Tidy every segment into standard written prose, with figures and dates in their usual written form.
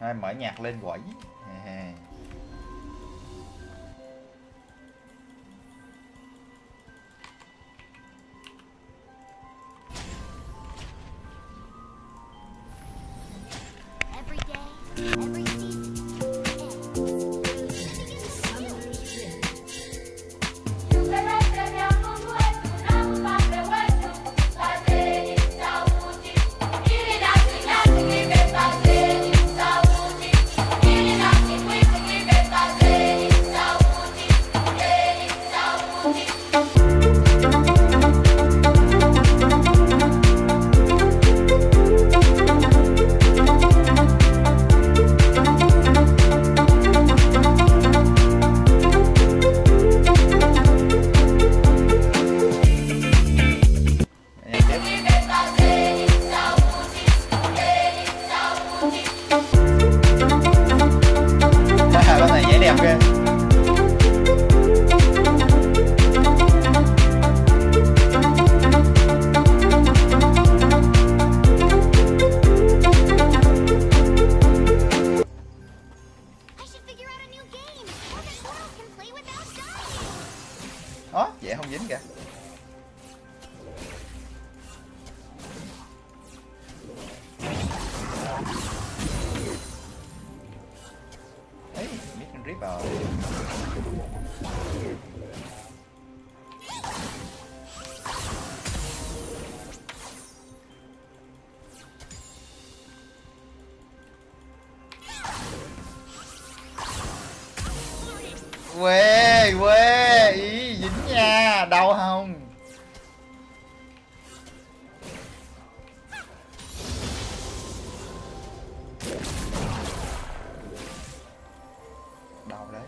Thôi mở nhạc lên quẩy. Quê quê ý dính nha, đau không? Đau đấy.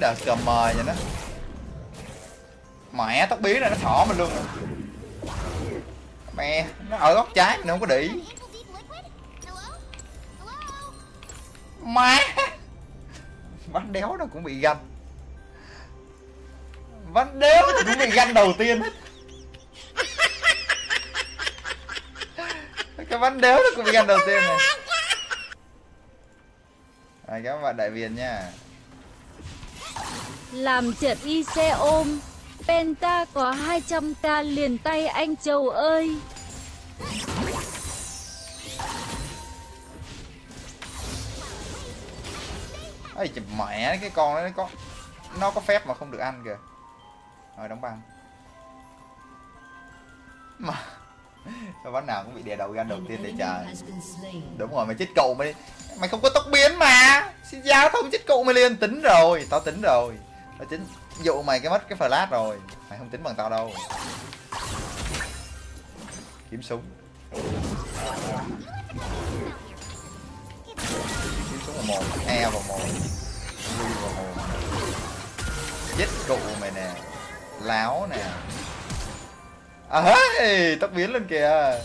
Đợt cầm mờ vậy đó, mẹ tóc biến này nó thỏ mình luôn. Mẹ nó ở góc trái nó không có đĩ má. Vánh đéo nó cũng bị ganh, vánh đéo nó cũng bị ganh đầu tiên. Cái vánh đéo nó cũng bị ganh đầu tiên này. Rồi cảm ơn Đại Viền nha. Làm trệt IC ôm Penta có 200k liền tay anh Châu ơi. Ây chụp mẹ, cái con đó nó có phép mà không được ăn kìa. Rồi đóng băng. Mà sao bắn nào cũng bị đè đầu ra đầu tiên để trời. Đúng rồi mày chết cậu mày. Mày không có tốc biến mà. Xin Zhao không chết cậu mày liền. Tính rồi, tao tính rồi. Tao chính dụ mày cái mất cái flash rồi. Mày không tính bằng tao đâu. Kiếm súng. Kiếm súng vào một, E vào một, V vào một. Chết cậu mày nè. Láo nè. À hê, tóc biến lên kìa.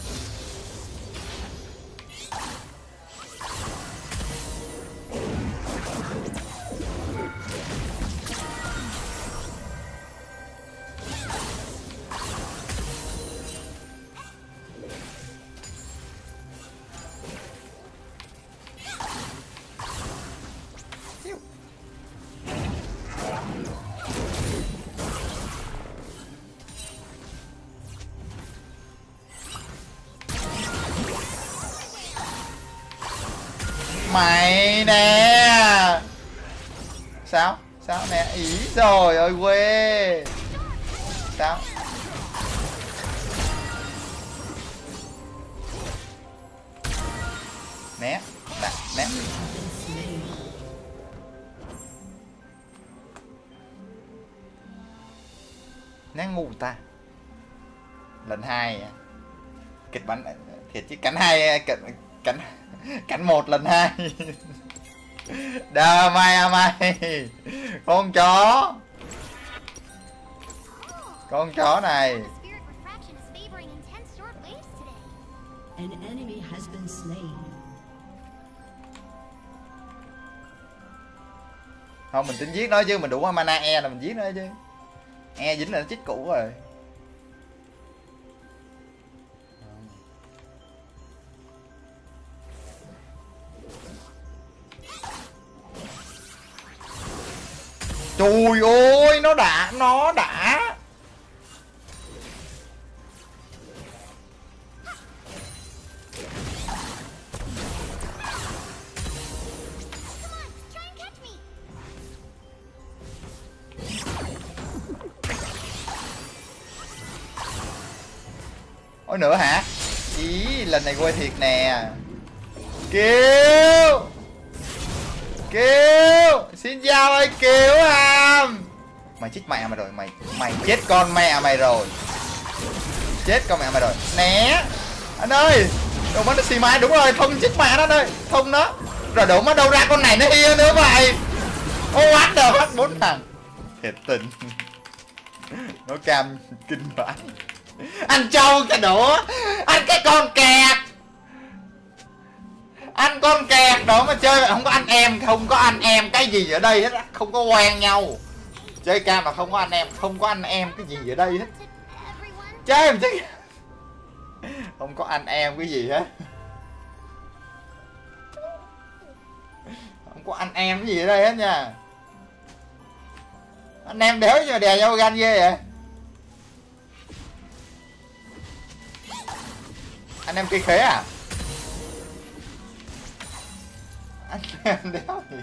Mày nè. Sao? Sao nè? Ý rồi ơi quê. Sao? Né, đặt, né. Né ngu ta. Lần 2 kịch bản thiệt chứ cánh 2 cảnh 1 lần 2. Đờ mày con chó này. Không, mình tính giết nó chứ, mình đủ mana E là mình giết nó chứ. E dính là nó chết cũ rồi. Trời ơi, nó đã, nó đã. Ôi nữa hả? Ý, lần này quê thiệt nè. Kiều, Kiều, Xin Zhao ơi, Kiều hàm. Mày chết mẹ mày rồi, mày chết con mẹ mày rồi. Chết con mẹ mày rồi. Né. Anh ơi, đồ mất nó xì mai, đúng rồi, thông chết mẹ nó đây, thông nó. Rồi đổ mất đâu ra con này nó hia nữa vậy. Ô át đâu hết 4 thằng. Thiệt tình. Nó cam kinh vãi. Anh Châu cái đũa, anh cái con kẹt, anh con kẹt đó mà chơi không có anh em, không có anh em cái gì ở đây hết á, không có quen nhau, chơi cam mà không có anh em, không có anh em cái gì ở đây hết, chơi em chứ không có anh em cái gì hết, không có anh em cái gì ở đây hết nha, anh em đéo nhưng mà đè nhau gan ghê vậy. Anh em cây khế à? Anh em đéo gì?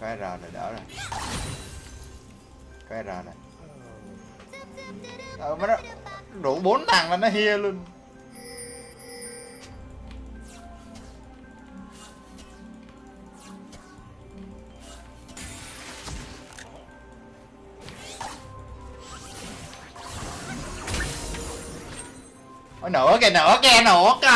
Có R rồi, đỡ rồi. Có R rồi. Đủ 4 thằng là nó hia luôn. Nữa kìa, nữa kìa, nữa kìa.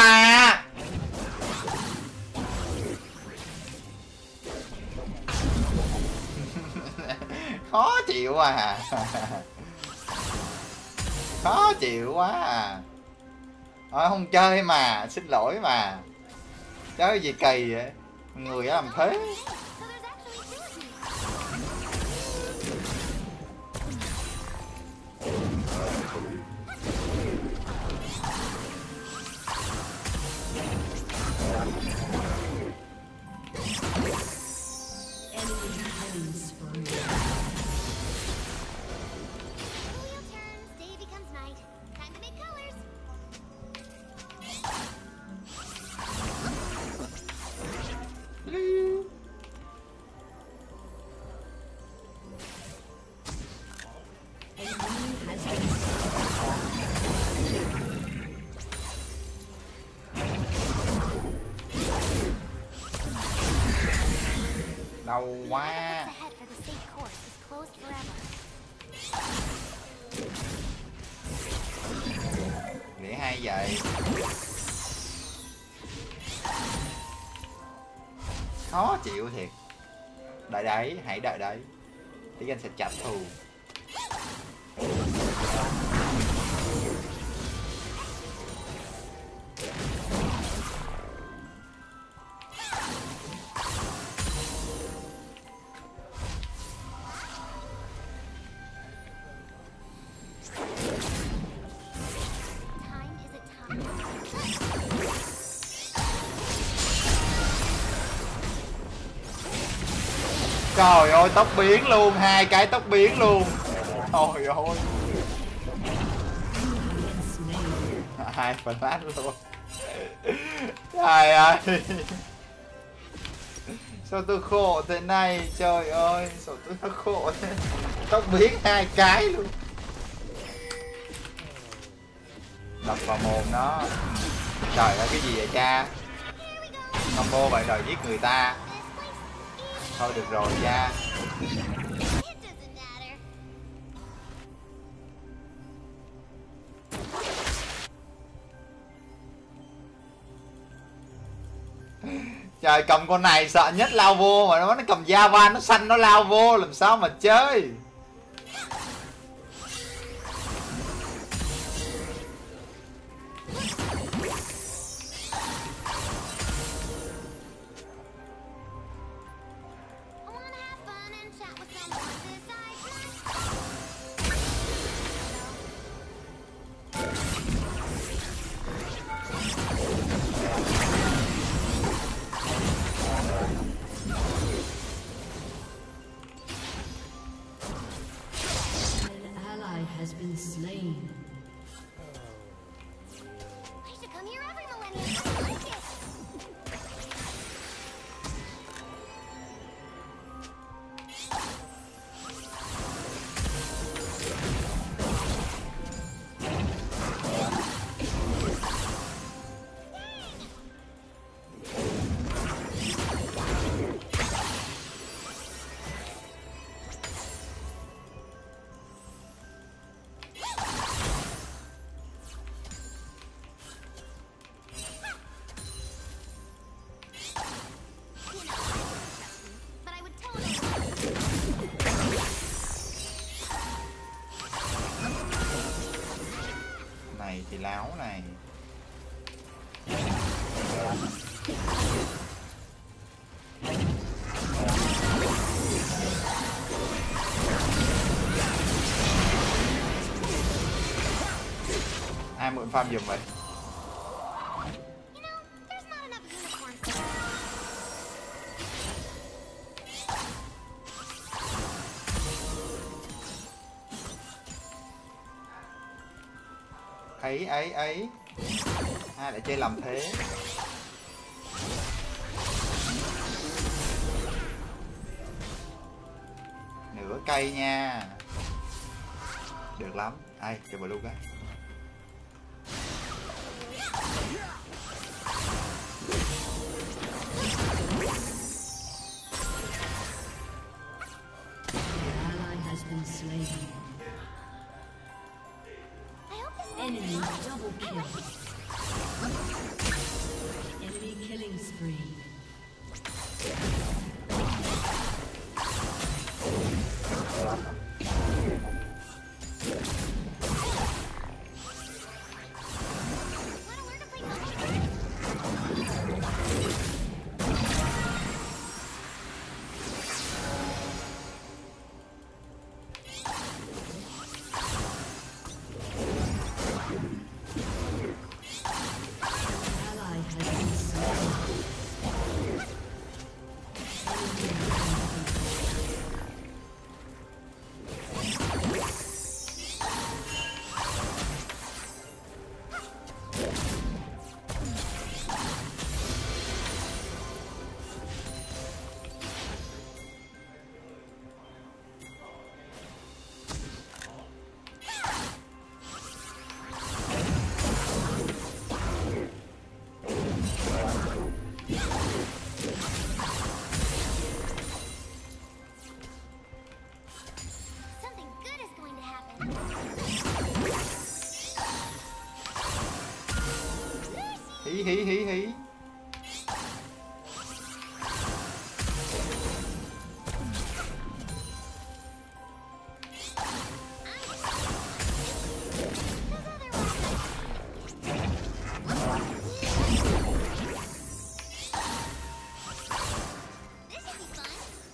Khó chịu quá à. Khó chịu quá à. Thôi không chơi mà, xin lỗi mà. Chơi gì kỳ vậy? Người đã làm thế. Đau quá. Để hay vậy. Khó chịu thiệt. Đợi đấy, hãy đợi đấy. Tí anh sẽ trả thù. Trời ơi, tóc biến luôn, hai cái tóc biến luôn. Trời ơi. Hai flash luôn. Trời ơi. Sao tôi khổ thế này, trời ơi, sao tôi khổ thế. Tóc biến hai cái luôn. Đập vào mồm nó. Trời ơi, cái gì vậy cha? Combo vậy rồi giết người ta. Thôi được rồi nha. Trời, cầm con này sợ nhất lao vô, mà nó cầm Jarvan nó xanh nó lao vô làm sao mà chơi. Láo này ai mượn farm giùm vậy. Ấy ai lại chơi lầm thế. Nửa cây nha, được lắm. Ai chơi blue cái Hí.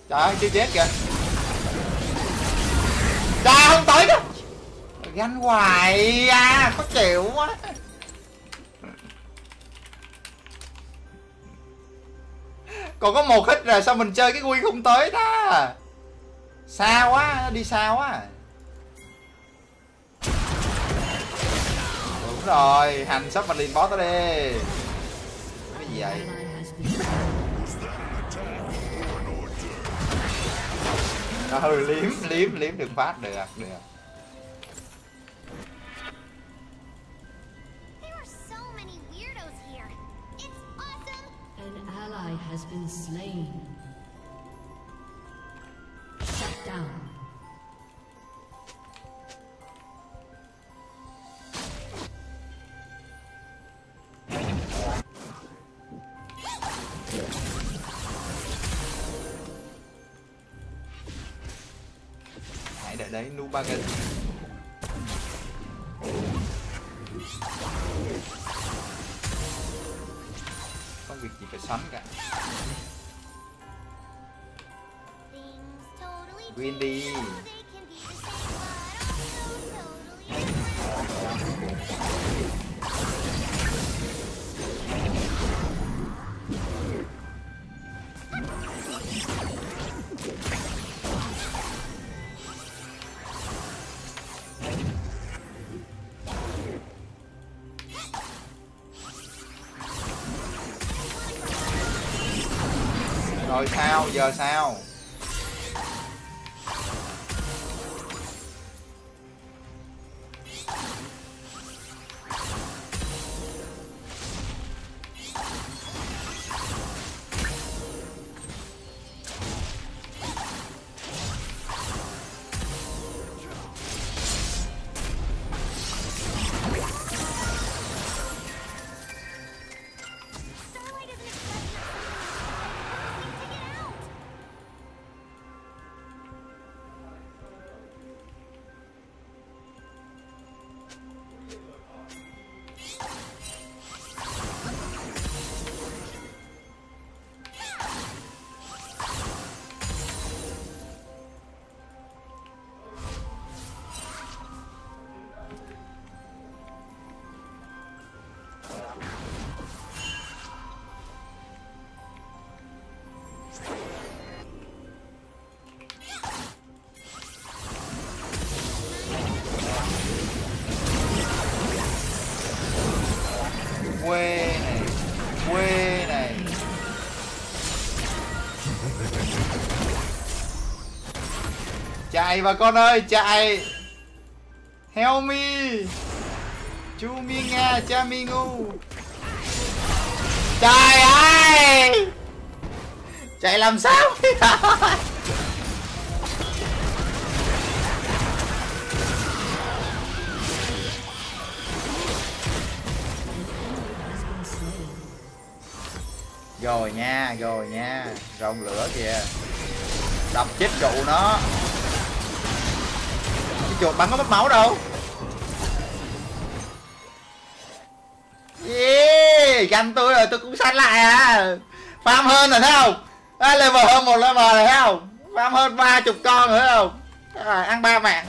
Trời ơi, chưa chết kìa. Trời không tới đâu. Gánh hoài à, khó chịu quá. Còn có một hit rồi sao mình chơi cái Wii không tới ta. Xa quá, đi xa quá. Đúng rồi, hành sắp mà liền boss đó đi. Cái gì vậy? Rồi liếm được phát, được. Has been slain. Shut down. đấy, Nubagan. Không việc gì phải sắm cả. Win đi. Rồi sao? Giờ sao? Chạy bà con ơi, chạy. Help me. Chu mi nga cha mi ngu. Trời ơi. Chạy làm sao? Rồi nha, rồi nha. Rồng lửa kìa. Đập chết trụ nó. Chuột bắn có mất máu đâu. Yeah, ganh tôi rồi, tôi cũng sanh lại à. Farm hơn rồi thấy không? À, level hơn một level rồi thấy không? Farm hơn 30 con rồi thấy không? À, ăn 3 mạng.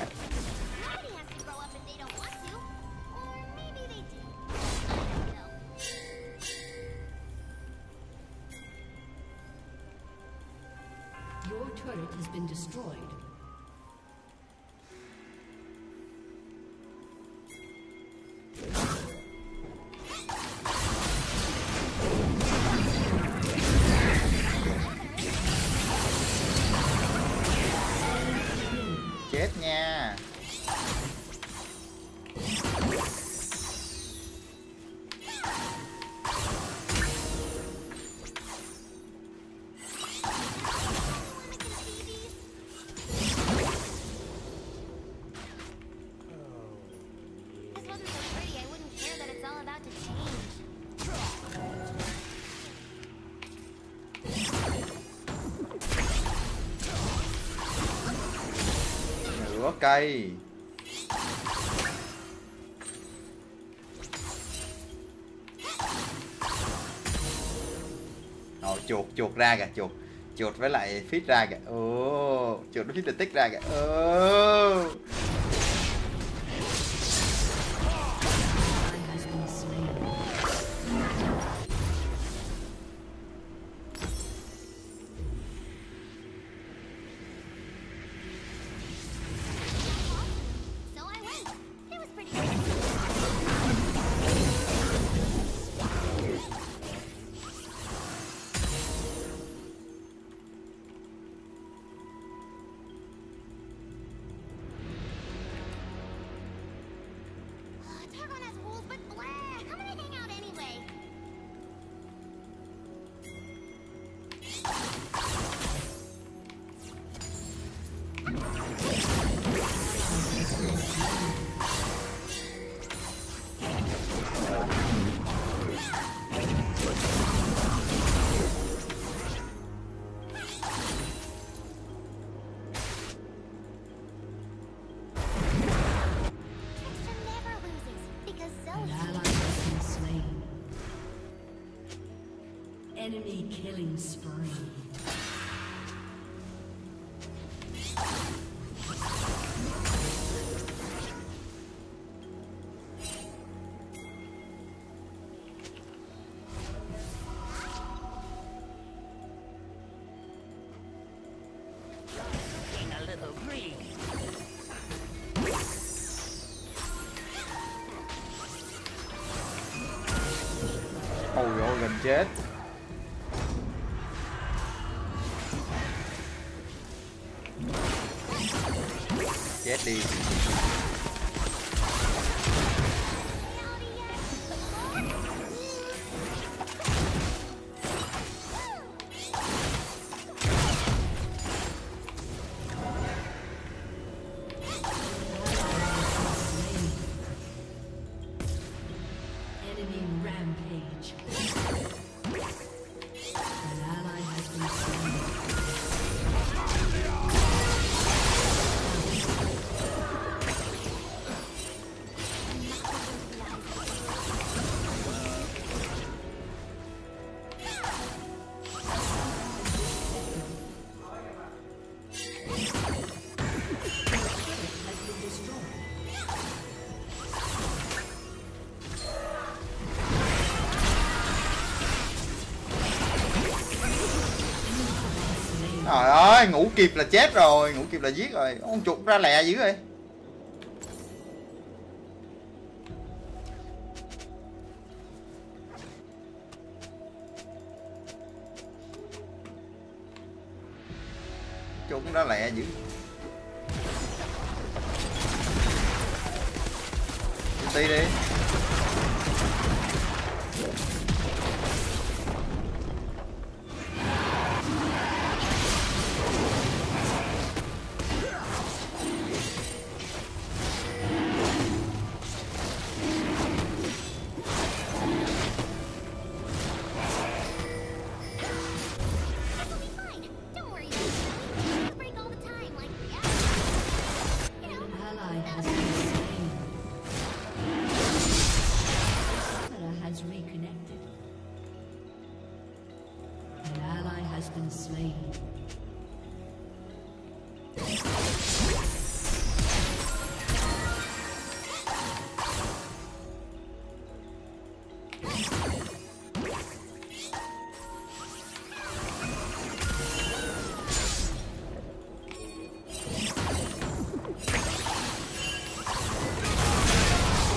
Chết nha. Cây rồi, chuột ra kìa, chuột với lại Fit ra kìa. Ồ, chuột với Fit được tích ra kìa. Ồ, Enemy killing spree. Chết. Chết đi. Trời ơi, ngủ kịp là chết rồi, ngủ kịp là giết rồi. Ông chuột ra lẹ dữ vậy. Chuột ra lẹ dữ. Đi đi.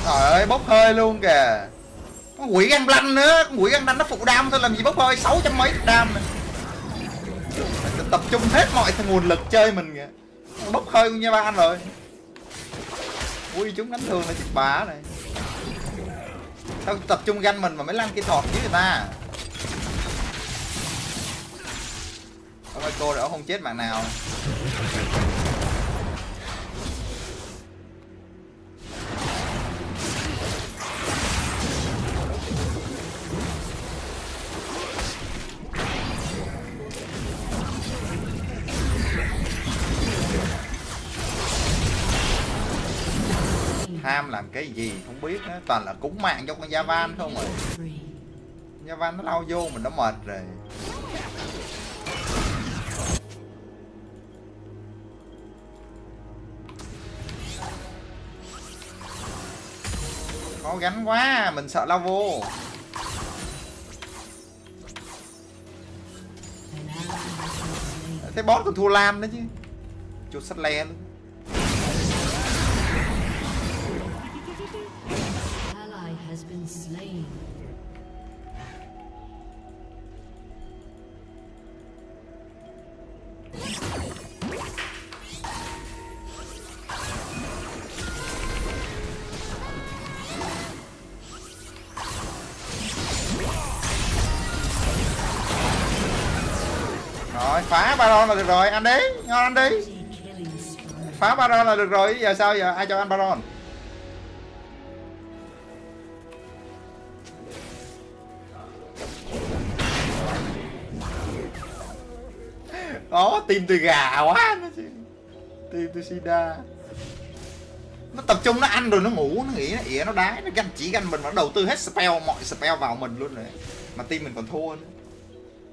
Trời ơi, bốc hơi luôn kìa. Con quỷ gan lanh nữa, con quỷ gan lanh nó phụ đam thôi làm gì bốc hơi, 600 mấy đam này. Tập trung hết mọi nguồn lực chơi mình kìa. Bốc hơi con nha ba anh rồi. Ui chúng đánh thường là chết bả này. Sao tập trung gan mình mà mấy lăng kia thọt với người ta. Ôi cô đã không chết mạng nào. Ham làm cái gì không biết nữa, toàn là cúng mạng cho con Jarvan không rồi. Jarvan nó lao vô mình đã mệt rồi. Khó gánh quá, mình sợ lao vô. Thế boss còn thua lam nữa chứ. Chuột sắt le luôn. Slain. Rồi phá Baron là được rồi, anh đấy, ngon anh đi. Phá Baron là được rồi, giờ sao giờ ai cho anh Baron? Đó, tìm từ gà quá, tìm từ sida. Nó tập trung nó ăn rồi nó ngủ, nó nghĩ nó ỉa, nó đá, nó ganh chỉ ganh mình, nó đầu tư hết spell, mọi spell vào mình luôn rồi. Mà team mình còn thua nữa.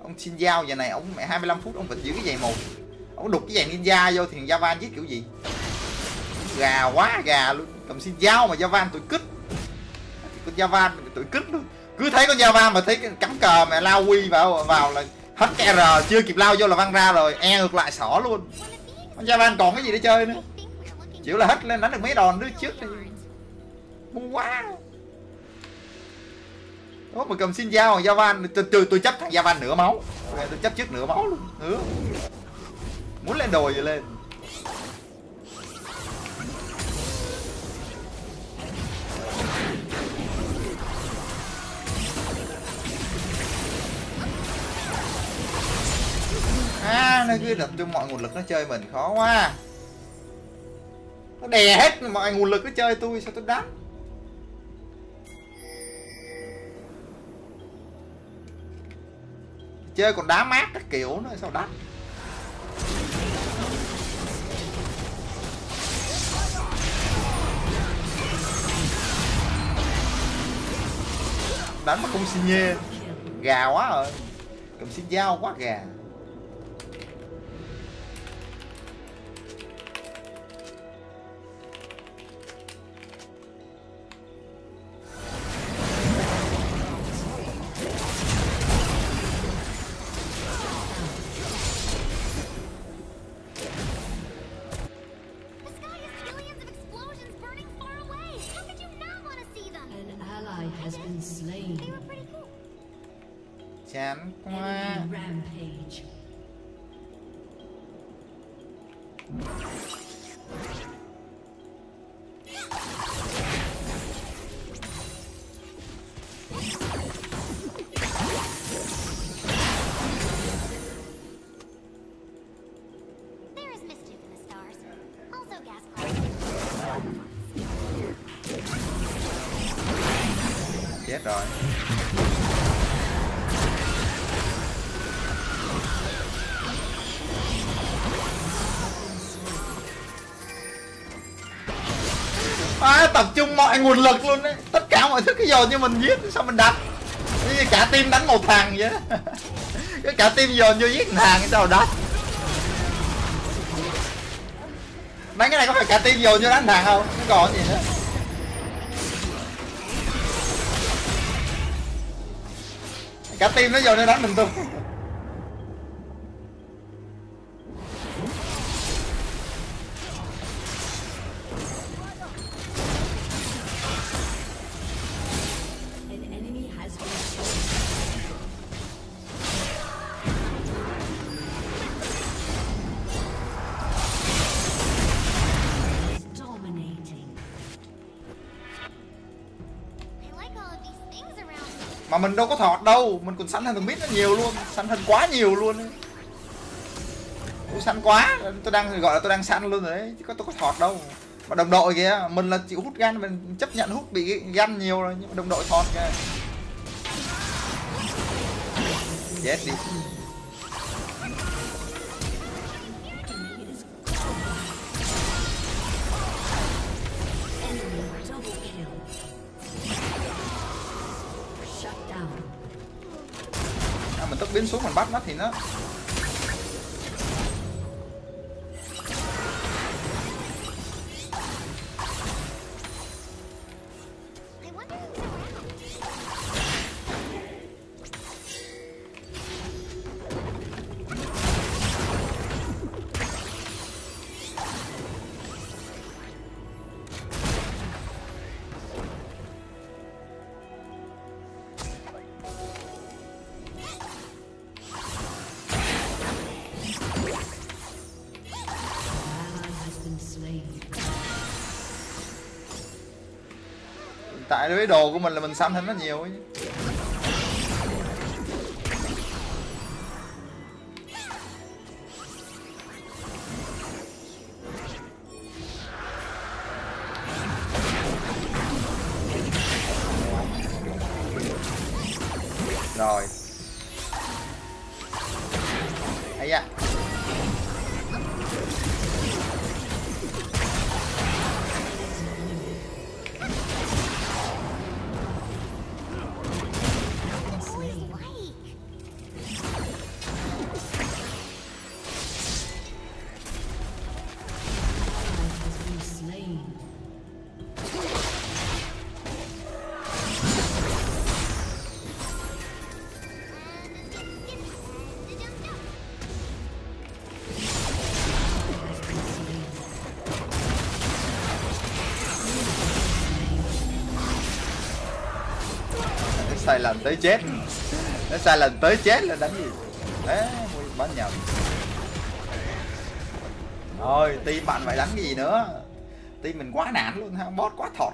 Ông Xin Zhao giờ này ông mẹ 25 phút ông vẫn giữ cái giày màu. Ông đục cái giày ninja vô thì Jarvan giết kiểu gì? Gà quá gà luôn. Cầm Xin Zhao mà Jarvan tụi cứt. Con Jarvan tụi cứt luôn. Cứ thấy con Jarvan mà thấy cắm cờ mà lao quy vào là hết cái R, chưa kịp lao vô là văng ra rồi, e ngược lại xỏ luôn. Con Jarvan còn cái gì để chơi nữa. Chịu là hết lên đánh được mấy đòn đứa trước thì buồn quá. Đó mà cầm Xin Zhao Jarvan tôi chấp thằng Jarvan nửa máu. Tôi chấp trước nửa máu luôn. Ừ. Muốn lên đồi rồi lên. À, nó cứ đập cho mọi nguồn lực nó chơi mình khó quá. Nó đè hết mọi nguồn lực nó chơi tôi sao tôi đánh. Chơi còn đá mát các kiểu nữa sao đánh. Đánh mà không xin nhê. Gà quá rồi. Cầm Xin Zhao quá gà. Chán quá. Chết rồi. À, tập trung mọi nguồn lực luôn đấy, tất cả mọi thứ cái dồn như mình giết sao mình đánh như cả team đánh một thằng vậy đó. Cái cả team dồn vô giết một thằng sao đánh. Đánh cái này có phải cả team dồn vô đánh thằng không, nó còn gì nữa. Cả team nó dồn vô đánh mình tung. Mà mình đâu có thọt đâu, mình còn săn hơn thằng mít nó nhiều luôn, săn hơn quá nhiều luôn. Tôi săn quá, tôi đang gọi là tôi đang săn luôn rồi đấy, chứ tôi có thọt đâu. Mà đồng đội kìa, mình là chịu hút gan, mình chấp nhận hút bị gan nhiều rồi, nhưng mà đồng đội thọt kìa. Chết đi. Mình tức biến xuống mình bắt nó thì nó tại đối với đồ của mình là mình săn thêm nó nhiều ấy. Rồi. Ấy da. sai lầm tới chết. Nó sai lầm tới chết là đánh gì? Đấy, bắn nhầm. Rồi, team bạn phải đánh cái gì nữa? Team mình quá nản luôn ha, boss quá thọt.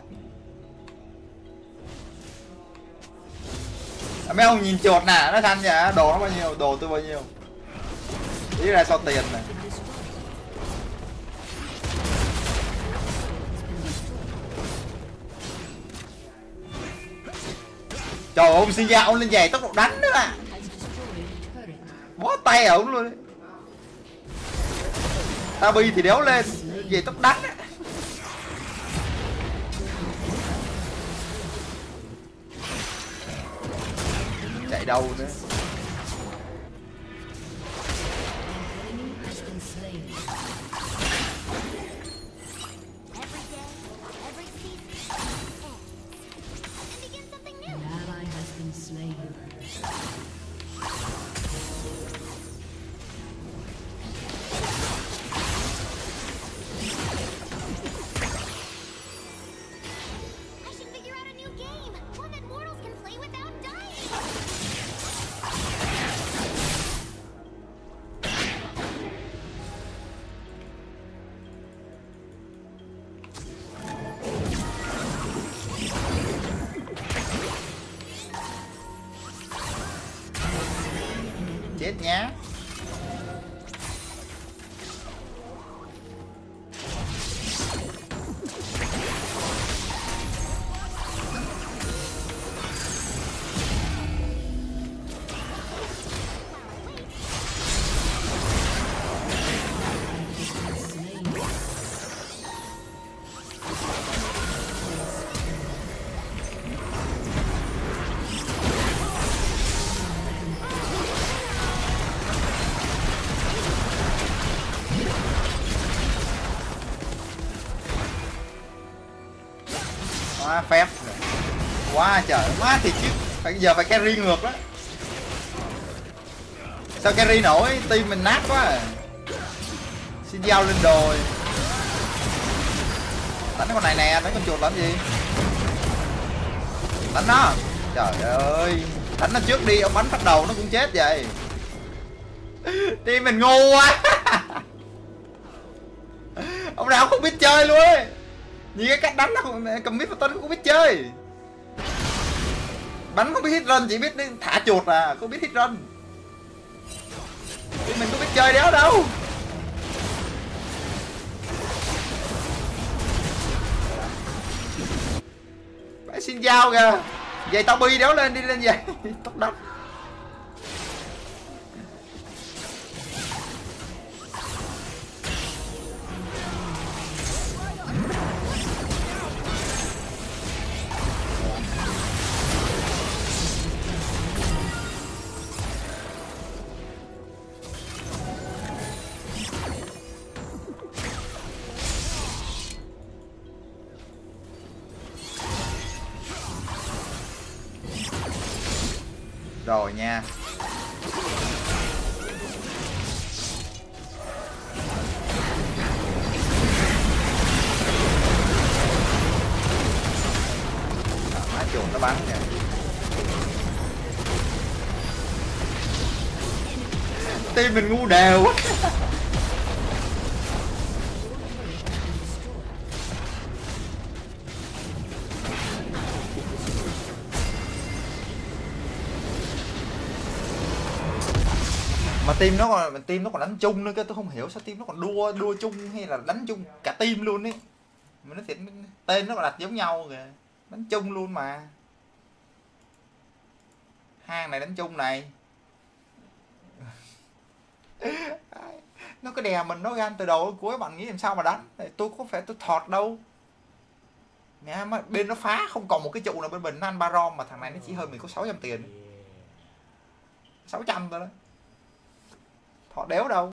Mấy ông nhìn chuột nè, nó thanh nhỉ, đồ nó bao nhiêu, đồ tôi bao nhiêu. Ý ra sao tiền này. Trời ơi, ông Xin Zhao lên giày tốc độ đánh nữa à. Bó tay ổng luôn. Ta bi thì đéo lên, về tốc đánh á. Chạy đâu nữa. Nhá. Quá phép rồi. Quá trời má thì chứ phải giờ phải carry ngược đó. Sao carry nổi, team mình nát quá à. Xin Zhao lên đồi. Đánh con này nè, đánh con chuột làm gì? Đánh nó. Trời ơi, đánh nó trước đi, ông bắn bắt đầu nó cũng chết vậy. Team mình ngu quá. Ông nào không biết chơi luôn ấy. Như cái cách đánh nó không, cầm mít button không biết chơi. Bắn không biết hit run, chỉ biết thả chuột à, không biết hit run. Thì mình có biết chơi đéo đâu. Phải Xin Zhao kìa. Vậy tao bi đéo lên, đi lên vậy. Tốc đốc. Rồi nha. Má chuột nó bắn kìa. Tim mình ngu đều quá. Mà team nó còn đánh chung nữa cơ, tôi không hiểu sao team nó còn đua chung hay là đánh chung cả team luôn ấy. Mà nó thiệt tên nó còn đặt giống nhau kìa. Đánh chung luôn mà. Hang này đánh chung này. Nó cứ đè mình, nó gan từ đầu đến cuối, bạn nghĩ làm sao mà đánh. Tôi có phải tôi thọt đâu. Nè mà bên nó phá không còn một cái trụ nào, bên mình nó ăn Baron mà thằng này nó chỉ hơn mình có 600 tiền. 600 thôi đó. Họ đéo đâu.